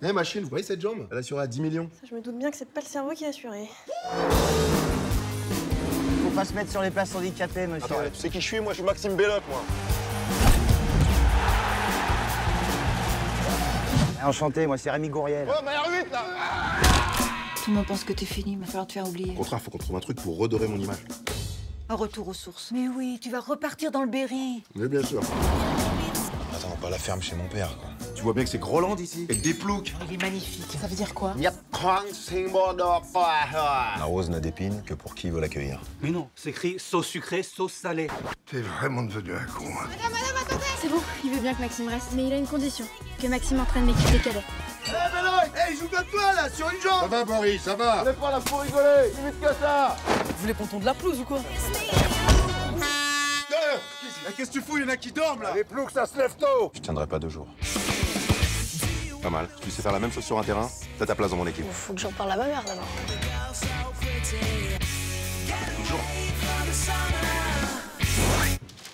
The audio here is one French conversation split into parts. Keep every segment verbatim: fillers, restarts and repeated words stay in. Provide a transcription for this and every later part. Eh hey, machine, vous voyez cette jambe? Elle assurait à dix millions. Ça, je me doute bien que c'est pas le cerveau qui a assuré. Faut pas se mettre sur les places handicapées, monsieur. Attends, tu sais qui je suis, moi? Je suis Maxime Belloc, moi. Enchanté, moi, c'est Rémi Gourriel. Oh, mais R huit, là. Tout le monde pense que t'es fini, il va falloir te faire oublier. Au contraire, faut qu'on trouve un truc pour redorer mon image. Un retour aux sources. Mais oui, tu vas repartir dans le Berry. Mais bien sûr. Attends, pas la ferme chez mon père, quoi. Tu vois bien que c'est Groland, ici. Et des ploucs. Il est magnifique. Ça veut dire quoi? Yep. La rose n'a d'épines que pour qui veut l'accueillir. Mais non, c'est écrit sauce sucrée, sauce salée. T'es vraiment devenu un con, hein. Madame, madame, attendez. C'est bon, il veut bien que Maxime reste. Mais il a une condition, que Maxime entraîne l'équipe des cadets. Hé, hey, Benoît, hey, joue comme toi, là, sur une jambe. Ça va, Boris, ça va. On n'est pas là pour rigoler, c'est vite que ça. Vous voulez qu'on tombe de la pelouse ou quoi? Qu'est-ce que tu fous? Il y en a qui dorment, là. Les ploucs, ça se lève tôt. Je tiendrai pas deux jours. Pas mal. Tu sais faire la même chose sur un terrain, t'as ta place dans mon équipe. Il faut que j'en parle à ma mère, d'abord. Bonjour.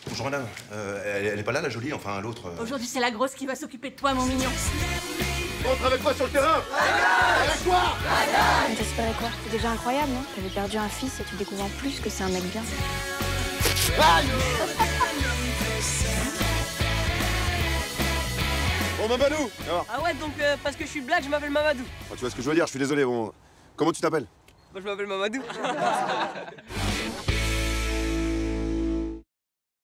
Bonjour, madame. Euh, elle, elle est pas là, la jolie, enfin, l'autre... Euh... Aujourd'hui, c'est la grosse qui va s'occuper de toi, mon mignon. Rentre avec moi sur le terrain. Avec toi. T'espérais quoi? C'est déjà incroyable, non? T'avais perdu un fils et tu découvres en plus que c'est un mec bien. Aïe. Bon, Mamadou. Ah ouais, donc euh, parce que je suis black, je m'appelle Mamadou. Ah, tu vois ce que je veux dire, je suis désolé. Bon, comment tu t'appelles? Moi, je m'appelle Mamadou.